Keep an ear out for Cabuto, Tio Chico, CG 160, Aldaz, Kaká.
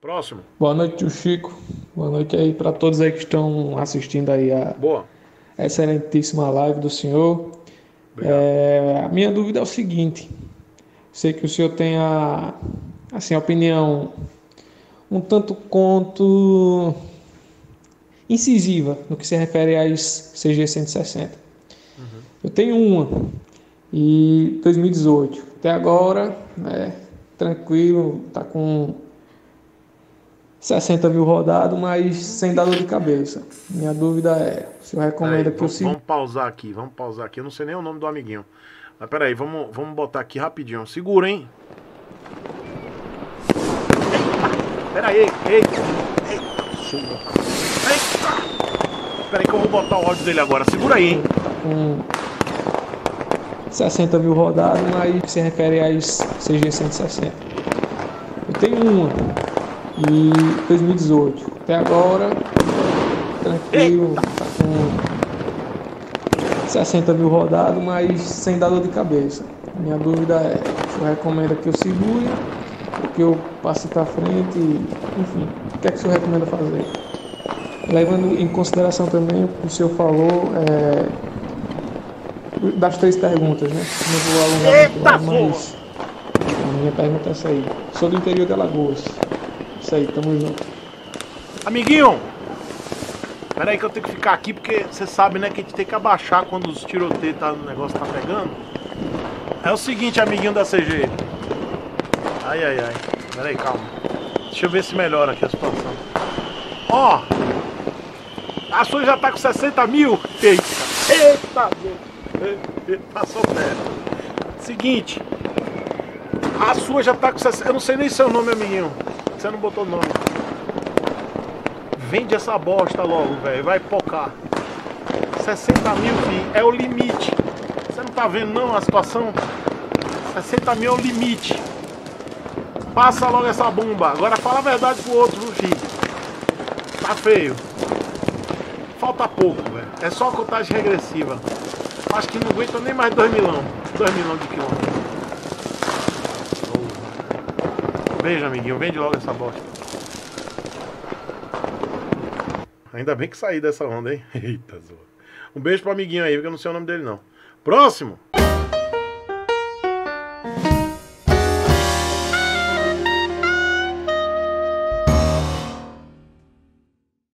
Próximo. Boa noite, tio Chico. Boa noite aí para todos aí que estão assistindo aí a excelentíssima live do senhor. A minha dúvida é o seguinte. Sei que o senhor tem a assim, opinião um tanto quanto incisiva no que se refere às CG 160. Uhum. Eu tenho uma e 2018. Até agora, né, tranquilo, tá com 60 mil rodado, mas sem dar dor de cabeça. Minha dúvida é, se eu recomendo aí, que eu siga... Vamos pausar aqui, eu não sei nem o nome do amiguinho. Mas peraí, vamos botar aqui rapidinho. Segura, hein? Peraí que eu vou botar o áudio dele agora. Segura aí, hein? Tá com 60 mil rodado, mas se refere às CG 160. Eu tenho uma... E 2018, até agora, tranquilo, tá com 60 mil rodado, mas sem dar dor de cabeça. Minha dúvida é, se eu recomendo que eu segure, que eu passe para frente, enfim, o que é que o senhor recomenda fazer? Levando em consideração também o que o senhor falou, das três perguntas, né? Não vou alongar muito mais, mas a minha pergunta é essa aí. Sou do interior de Alagoas. Isso aí, tamo junto. Amiguinho, peraí que eu tenho que ficar aqui porque você sabe, né, que a gente tem que abaixar quando os tiroteios, tá, o negócio tá pegando. É o seguinte, amiguinho da CG. Ai. Peraí, calma. Deixa eu ver se melhora aqui a situação. Ó, a sua já tá com 60 mil. Eita, passou perto. Seguinte, a sua já tá com 60. Eu não sei nem seu nome, amiguinho. Você não botou nome. Vende essa bosta logo, velho. Vai pocar. 60 mil, filho, é o limite. Você não tá vendo não a situação? 60 mil é o limite. Passa logo essa bomba. Agora fala a verdade pro outro, filho. Tá feio. Falta pouco, velho. É só contagem regressiva. Acho que não aguenta nem mais 2 milhão. 2 milhões de quilômetros. Veja, amiguinho, vende logo essa bosta. Ainda bem que saí dessa onda, hein? Eita, zoa. Um beijo pro amiguinho aí, porque eu não sei o nome dele, não. Próximo!